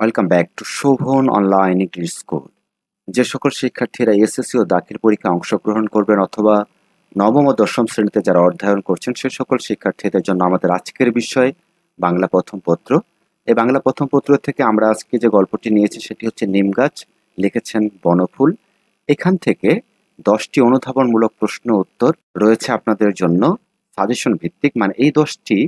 Welcome back to Shovan online English school. যে সকল শিক্ষার্থীরা এসএসসি ও দাখিল পরীক্ষায় অংশগ্রহণ করবেন অথবা নবম ও দশম শ্রেণীতে যারা অধ্যয়ন করছেন সে সকল শিক্ষার্থীদের জন্য আমাদের আজকের বিষয় বাংলা প্রথম পত্র। এই বাংলা প্রথম পত্র থেকে আমরা আজকে যে গল্পটি নিয়েছি সেটি হচ্ছে নিম গাছ, লিখেছেন বনফুল। এখান থেকে 10টি অনুধাবনমূলক প্রশ্ন উত্তর রয়েছে আপনাদের জন্য সাজেশন ভিত্তিক, মানে এই 10টি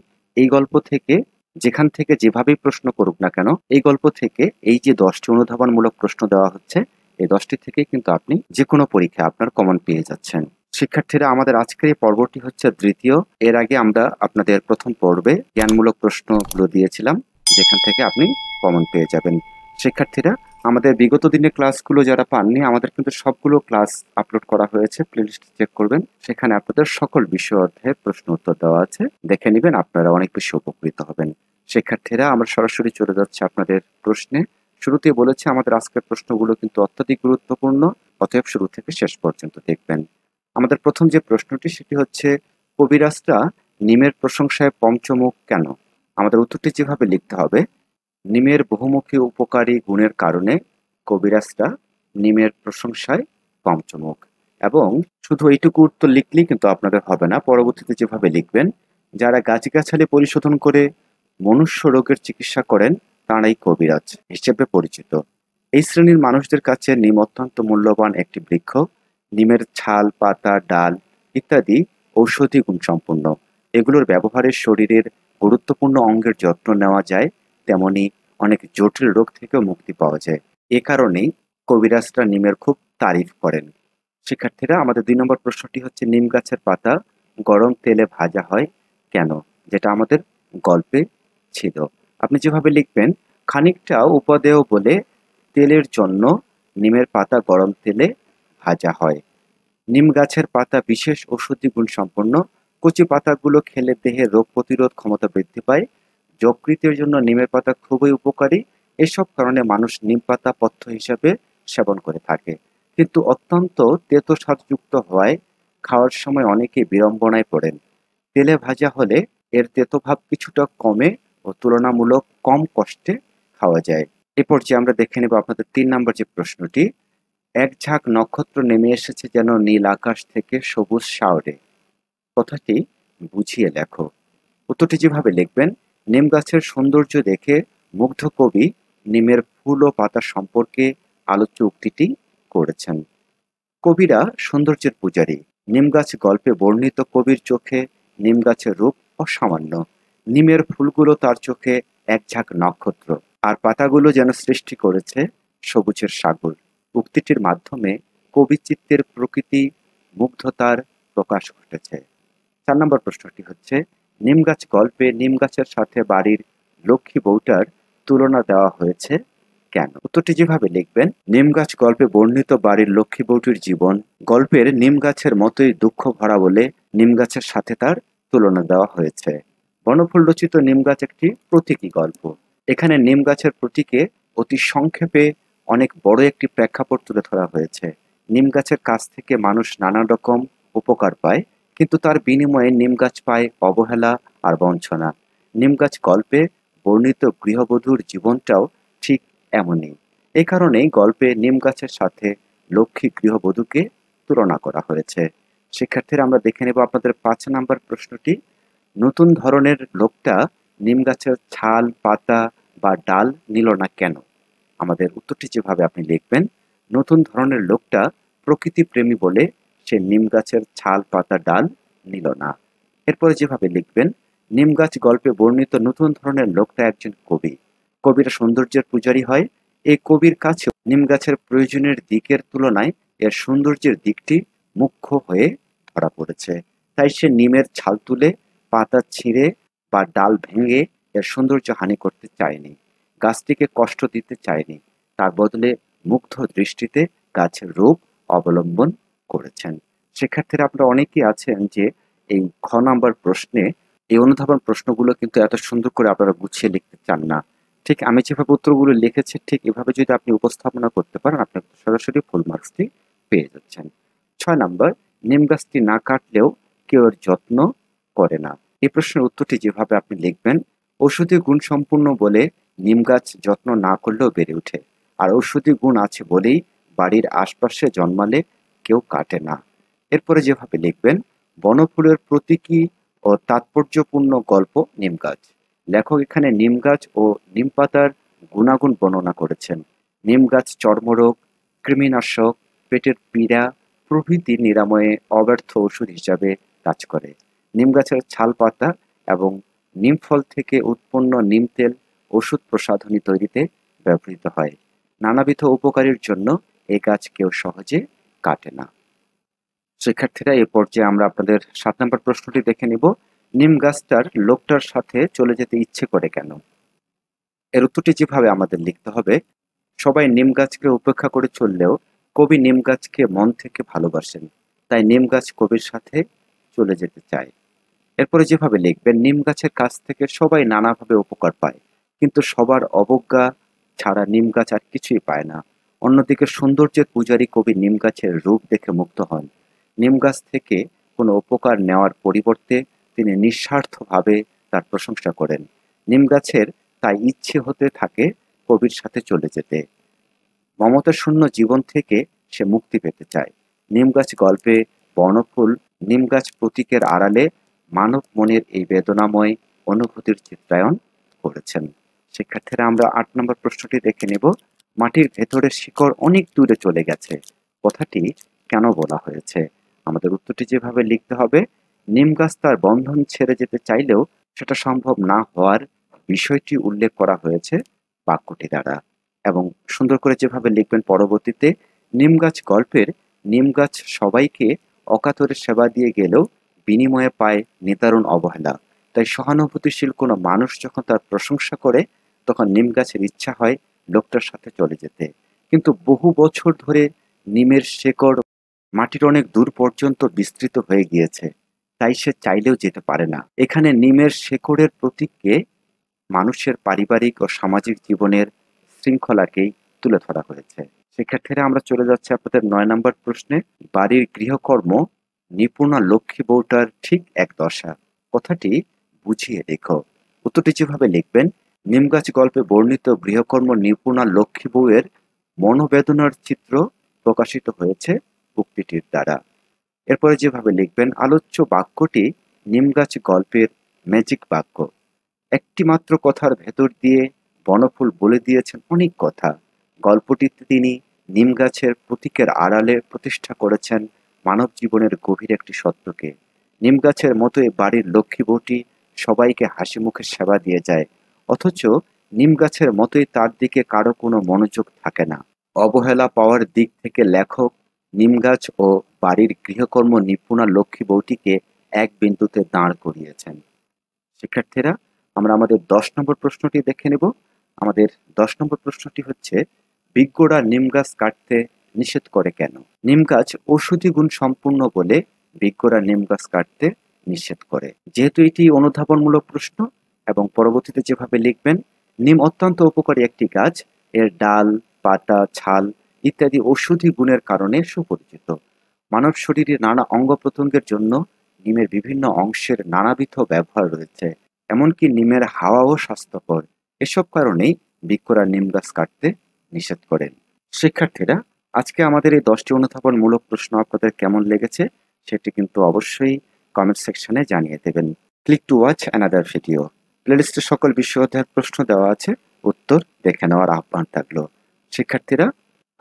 এই গল্প থেকে যেখান থেকে যেভাবেই প্রশ্ন করুক না কেন এই গল্প থেকে এই যে 10টি অনুধাবনমূলক প্রশ্ন দেওয়া হচ্ছে এই 10টি থেকে কিন্তু আপনি যে কোনো পরীক্ষায় আপনার কমন পেয়ে যাচ্ছেন। শিক্ষার্থীরা, আমাদের আজকের এই পর্বটি হচ্ছে দ্বিতীয়। এর আগে আমরা আপনাদের প্রথম পর্বে জ্ঞানমূলক প্রশ্নগুলো দিয়েছিলাম যেখান থেকে আপনি কমন পেয়ে যাবেন। শিক্ষার্থীরা, আমাদের বিগত দিনের ক্লাসগুলো যারা পাননি, আমাদের কিন্তু সবগুলো ক্লাস আপলোড করা হয়েছে, প্লেলিস্ট চেক করবেন, সেখানে আপনাদের সকল বিষয় অধ্যায়ে প্রশ্ন উত্তর দেওয়া আছে, দেখে নেবেন, আপনারা অনেক বেশি উপকৃত হবেন। শিক্ষার্থীরা, আমরা সরাসরি চলে যাচ্ছি আপনাদের প্রশ্নে। শুরুতে বলেছি আমাদের আজকের প্রশ্নগুলো কিন্তু অত্যধিক গুরুত্বপূর্ণ, অতএব শুরু থেকে শেষ পর্যন্ত দেখবেন। আমাদের প্রথম যে প্রশ্নটি সেটি হচ্ছে কবিরাজরা নিমের প্রশংসায় পঞ্চমুখ কেন? আমাদের উত্তরটি যেভাবে লিখতে হবে, নিমের বহুমুখী উপকারী গুণের কারণে কবিরাজরা নিমের প্রশংসায় পঞ্চমুখ। এবং শুধু এইটুকু উত্তর লিখলেই কিন্তু আপনাদের হবে না, পরবর্তীতে যেভাবে লিখবেন, যারা গাছগাছালি পরিশোধন করে মনুষ্য রোগের চিকিৎসা করেন তারাই কবিরাজ হিসেবে পরিচিত। এই শ্রেণীর মানুষদের কাছে নিম অত্যন্ত মূল্যবান একটি বৃক্ষ। নিমের ছাল, পাতা, ডাল ইত্যাদি ঔষধি গুণসম্পন্ন। এগুলোর ব্যবহারে শরীরের গুরুত্বপূর্ণ অঙ্গের যত্ন নেওয়া যায়, তেমনি অনেক জটিল রোগ থেকেও মুক্তি পাওয়া যায়। এ কারণেই কবিরাজরা নিমের খুব তারিফ করেন। শিক্ষার্থীরা, আমাদের 2 নম্বর প্রশ্নটি হচ্ছে নিম গাছের পাতা গরম তেলে ভাজা হয় কেন, যেটা আমাদের গল্পে ছিল। আপনি যেভাবে লিখবেন, খানিকটা উপদেয় বলে তেলের জন্য নিমের পাতা গরম তেলে ভাজা হয়। নিম গাছের পাতা বিশেষ ঔষধি গুণ সম্পন্ন। কচি পাতাগুলো খেলে দেহে রোগ প্রতিরোধ ক্ষমতা বৃদ্ধি পায়। যকৃতের জন্য নিমের পাতা খুবই উপকারী। এসব কারণে মানুষ নিম পাতা পথ্য হিসাবে সেবন করে থাকে, কিন্তু অত্যন্ত তেতো স্বাদযুক্ত হওয়ায় খাওয়ার সময় অনেকে বিড়ম্বনায় পড়েন। তেলে ভাজা হলে এর তেতো ভাব কিছুটা কমে ও তুলনামূলক কম কষ্টে খাওয়া যায়। এ পর্যায়ে আমরা দেখে নেব আপনাদের 3 নম্বর যে প্রশ্নটি, এক ঝাঁক নক্ষত্র নেমে এসেছে যেন নীল আকাশ থেকে সবুজ সাওরে, কথাটি বুঝিয়ে লেখো। উত্তরটি যেভাবে লিখবেন, নিম গাছের সৌন্দর্য দেখে মুগ্ধ কবি নিমের ফুল ও পাতা সম্পর্কে আলোচ্য উক্তিটি করেছেন। কবিরা সৌন্দর্যের পূজারী। নিম গাছ গল্পে বর্ণিত কবির চোখে নিম গাছের রূপ অসামান্য। নিমের ফুলগুলো তার চোখে এক ঝাঁক নক্ষত্র, আর পাতাগুলো যেন সৃষ্টি করেছে সবুজের সাগর। উক্তিটির মাধ্যমে কবি চিত্তের প্রকৃতি মুগ্ধতার প্রকাশ ঘটেছে। 4 নম্বর প্রশ্নটি হচ্ছে নিম গাছ গল্পে নিম গাছের সাথে বাড়ির লক্ষ্মী বউটার তুলনা দেওয়া হয়েছে কেন? উত্তরটি যেভাবে লিখবেন, নিম গাছ গল্পে বর্ণিত বাড়ির লক্ষ্মী বউটির জীবন গল্পের নিম গাছের মতোই দুঃখ ভরা বলে নিম গাছের সাথে তার তুলনা দেওয়া হয়েছে। বনফুল রচিত নিম গাছ একটি প্রতীকী গল্প। এখানে নিম গাছের প্রতীকে অতি সংক্ষেপে অনেক বড় একটি প্রেক্ষাপট তুলে ধরা হয়েছে। নিম গাছের কাছ থেকে মানুষ নানা রকম উপকার পায়, কিন্তু তার বিনিময়ে নিম গাছ পায় অবহেলা আর বঞ্চনা। নিম গাছ গল্পে বর্ণিত গৃহবধূর জীবনটাও ঠিক এমনই। এ কারণেই গল্পে নিম গাছের সাথে লক্ষ্মী গৃহবধূকে তুলনা করা হয়েছে। শিক্ষার্থীরা, আমরা দেখে নেব আপনাদের 5 নম্বর প্রশ্নটি, নতুন ধরনের লোকটা নিম গাছের ছাল, পাতা বা ডাল নিল না কেন? আমাদের উত্তরটি যেভাবে আপনি লিখবেন, নতুন ধরনের লোকটা প্রকৃতি প্রেমী বলে সে নিম গাছের ছাল, পাতা, ডাল নিল না। এরপরে যেভাবে লিখবেন, নিম গাছ গল্পে বর্ণিত নতুন ধরনের লোকটা একজন কবি। কবিরা সৌন্দর্যের পূজারী হয়। এই কবির কাছে নিম গাছের প্রয়োজনের দিকের তুলনায় এর সৌন্দর্যের দিকটি মুখ্য হয়ে ধরা পড়েছে। তাই সে নিমের ছাল তুলে, পাতা ছিঁড়ে বা ডাল ভেঙে এর সৌন্দর্য হানি করতে চায়নি, গাছটিকে কষ্ট দিতে চায়নি। তার বদলে মুগ্ধ দৃষ্টিতে গাছের রূপ অবলম্বন করেছেন। শিক্ষার্থীরা, আপনারা অনেকেই আছেন যে এই খ নাম্বার প্রশ্নে এই অনুধাবন প্রশ্নগুলো কিন্তু এত সুন্দর করে আপনারা গুছিয়ে লিখতে চান না। ঠিক আমি যেভাবে উত্তরগুলো লিখেছি ঠিক এভাবে যদি আপনি উপস্থাপনা করতে পারেন, আপনার সরাসরি ফুল মার্কসটি পেয়ে যাচ্ছেন। 6 নম্বর, নিম গাছটি না কাটলেও কেউ এর যত্ন করে না। এই প্রশ্নের উত্তরটি যেভাবে আপনি লিখবেন, ঔষধি গুণসম্পূর্ণ বলে नीम गाछ जत्न ना करलेও बेड़े उठे और औषधि गुण आछे बोलेई बाड़ीर आशपाशे जन्माले केउ काटे ना। एरपरे जेभावे लिखबेन बनफुलेर प्रतीकी और तात्पर्यपूर्ण गल्प नीम गाछ। लेखक एखाने नीम गाछ और नीम पातार गुणागुण बर्णना करेछेन। नीम गाछ चर्मरोग, कृमिनाशक, पेटेर पीड़ा प्रभृति निरामये अव्यर्थ औषध हिसाबे काज करे। नीम गाछेर छाल पाता एबं नीम फल थेके उत्पन्न नीम तेल ओषुध प्रसाधनी तैरिते व्यवहृत है। नानाविध उपकारेर जन्य ए गाछ केउ सहजे काटे ना। शिक्षार्थीरा ए पर्याये आमरा आपनादेर 7 नम्बर प्रश्नटी देखे निब। नीम गाछटार लोकटार साथे चले जेते इच्छे करे केन? एर उत्तरटी जेभावे आमादेर लिखते हबे। सबाई नीम गाछके उपेक्षा करे चललेও कवि नीम गाछके मन थेके भालोबासेन, ताई नीम गाछ कविर साथे चले जेते चाय। एरपरे जेभावे लिखबेन नीम गाछेर काछ थेके सबाई नानाभावे उपकार पाয়, किन्तु सबार अवज्ञा छाड़ा नीम गाछ आर किछुई पाয় ना। अन्यदिके सौंदर्येर पूजारी कवि नीम गाछेर रूप देखे मुग्ध हन। नीम गाछ थेके कोनो उपकार नेওয়ার परिवर्ते तिनि निस्वार्थभावे तार प्रशंसा करेन। नीम गाछेर ताई इच्छे होते थाके कविर साथे चले जेते। ममता शून्य जीवन थेके से मुक्ति पेते चाय। नीम गाछ गल्पे बनफुल नीम गाछ प्रतीकेर आड़ाले मानव मनेर एई बेदनामय अनुभूतिर चित्रायन करेछेन। शिक्षार्थीरा आमरा 8 नम्बर प्रश्नटी देखे नेब। माटिर भेतरे शिकड़ अनेक दूरे चले गेছে কথাটি কেন বলা হয়েছে? আমাদের উত্তরটি যেভাবে লিখতে হবে। নিম গাছ তার বন্ধন ছেড়ে যেতে চাইলেও সেটা সম্ভব না হওয়ার বিষয়টি উল্লেখ করা হয়েছে বাক্যটি দ্বারা। এবং সুন্দর করে যেভাবে লিখবেন পরবর্তীতে নিম গাছ গল্পের নিম গাছ সবাইকে অকাতরে সেবা দিয়ে গেলেও বিনিময়ে পায় নিদারুণ অবহেলা। তাই সহানুভূতিশীল কোনো মানুষ যখন তার প্রশংসা করে তখন নিম গাছের ইচ্ছা হয় লোকটার সাথে চলে যেতে। কিন্তু বহু বছর ধরে নিমের শেকড় মাটির অনেক দূর পর্যন্ত বিস্তৃত হয়ে গিয়েছে, তাই সে চাইলেও যেতে পারে না। এখানে নিমের শেকড়ের প্রতীককে মানুষের পারিবারিক ও সামাজিক জীবনের শৃঙ্খলাকেই তুলে ধরা হয়েছে। শিক্ষার্থীরা আমরা চলে যাচ্ছি আপনাদের 9 নম্বর প্রশ্নে। বাড়ির গৃহকর্ম নিপুণা লক্ষ্মী বউটার ঠিক এক দশা কথাটি বুঝিয়ে দেখো। উত্তরটি যেভাবে লিখবেন। নিম গাছ গল্পে বর্ণিত গৃহকর্ম নিপুণা লক্ষ্মী বউয়ের মনোবেদনার চিত্র প্রকাশিত হয়েছে উক্তিটির দ্বারা। এরপরে যেভাবে লিখবেন আলোচ্য বাক্যটি নিম গাছ গল্পের ম্যাজিক বাক্য। একটি মাত্র কথার ভেতর দিয়ে বনফুল বলে দিয়েছেন অনেক কথা। গল্পটিতে তিনি নিম গাছের প্রতীকের আড়ালে প্রতিষ্ঠা করেছেন মানব জীবনের গভীর একটি সত্যকে। নিম গাছের মতোই বাড়ির লক্ষ্মী বউটি সবাইকে হাসি মুখে সেবা দিয়ে যায়, অথচ নিম গাছের মতোই তার দিকে কারো কোনো মনোযোগ থাকে না। অবহেলা পাওয়ার দিক থেকে লেখক নিম গাছ ও বাড়ির গৃহকর্ম নিপুণা লক্ষ্মী বউটিকে এক বিন্দুতে দাঁড় করিয়েছেন। শিক্ষার্থীরা আমরা আমাদের 10 নম্বর প্রশ্নটি দেখে নেব। আমাদের 10 নম্বর প্রশ্নটি হচ্ছে বিজ্ঞরা নিম গাছ কাটতে নিষেধ করে কেন? নিম গাছ ঔষধি গুণ সম্পূর্ণ বলে বিজ্ঞরা নিম গাছ কাটতে নিষেধ করে। যেহেতু এটি অনুধাবনমূলক প্রশ্ন এবং পরবর্তীতে যেভাবে লিখবেন নিম অত্যন্ত উপকারী একটি গাছ, এর ডাল, পাতা, ছাল ইত্যাদি ঔষধি গুণের কারণে সুপরিচিত। মানব শরীরে নানা অঙ্গ প্রত্যঙ্গের জন্য নিমের বিভিন্ন অংশের নানাবিধ ব্যবহার রয়েছে, এমনকি নিমের হাওয়াও স্বাস্থ্যকর। এসব কারণেই বিজ্ঞরা নিম গাছ কাটতে নিষেধ করেন। শিক্ষার্থীরা আজকে আমাদের এই 10টি অনুধাবনমূলক প্রশ্ন আপনাদের কেমন লেগেছে সেটি কিন্তু অবশ্যই কমেন্ট সেকশনে জানিয়ে দেবেন। Click to watch another video. প্লেলিস্টে সকল বিষয় অধ্যায়ের প্রশ্ন দেওয়া আছে, উত্তর দেখে নেওয়ার আহ্বান থাকলো। শিক্ষার্থীরা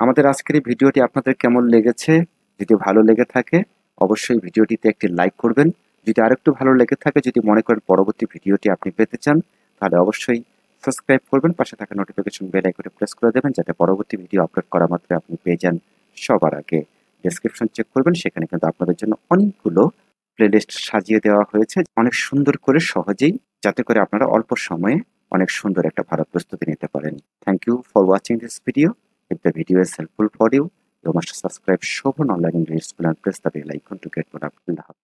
আমাদের আজকের এই ভিডিওটি আপনাদের কেমন লেগেছে? যদি ভালো লেগে থাকে অবশ্যই ভিডিওটিতে একটি লাইক করবেন। যদি আরেকটু ভালো লেগে থাকে, যদি মনে করেন পরবর্তী ভিডিওটি আপনি পেতে চান, তাহলে অবশ্যই সাবস্ক্রাইব করবেন। পাশে থাকা নোটিফিকেশন বেল আইকনে প্রেস করে দেবেন যাতে পরবর্তী ভিডিও আপলোড করা মাত্রই আপনি পেয়ে যান সবার আগে। ডেসক্রিপশন চেক করবেন, সেখানে কিন্তু আপনাদের জন্য অনেকগুলো প্লেলিস্ট সাজিয়ে দেওয়া হয়েছে অনেক সুন্দর করে সহজেই, যাতে করে আপনারা অল্প সময়ে অনেক সুন্দর একটা ভালো প্রস্তুতি নিতে পারেন। Thank you for watching this video. If the video is helpful for you, you must subscribe Shobhan Online English School and press the bell icon to get more updates.